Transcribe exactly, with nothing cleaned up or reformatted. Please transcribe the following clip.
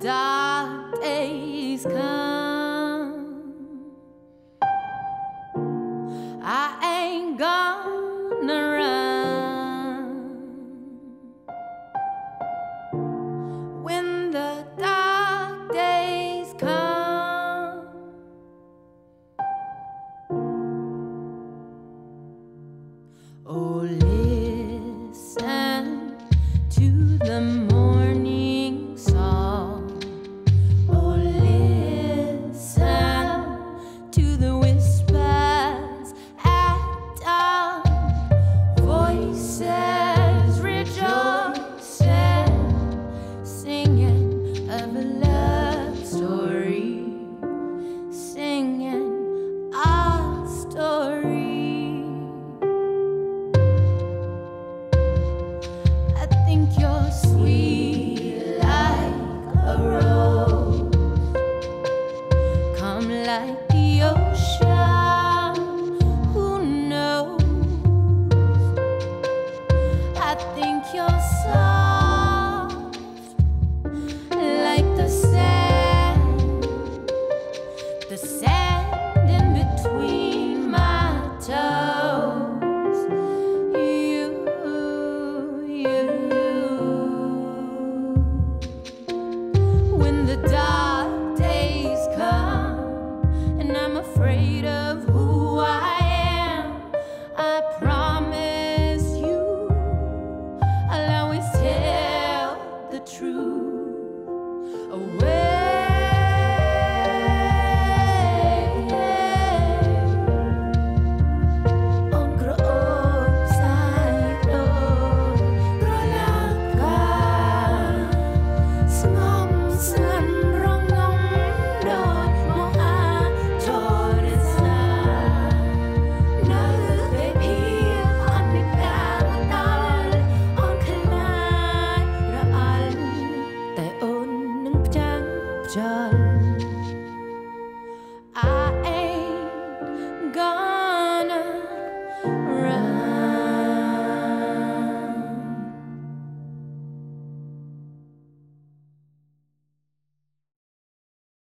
dark days come, I ain't gonna run. When the dark days come, oh, listen to the morning song. Oh, listen to the whispers at dawn. Voices rejoicing, singing of a love story, singing our story. I think you're sweet, a rose, come like the ocean, who knows? I think you're soft, like the sand, the sand in between my toes. You, you. Dark days come, and I'm afraid of who I am. I promise you I'll always tell the truth. Away I ain't gone.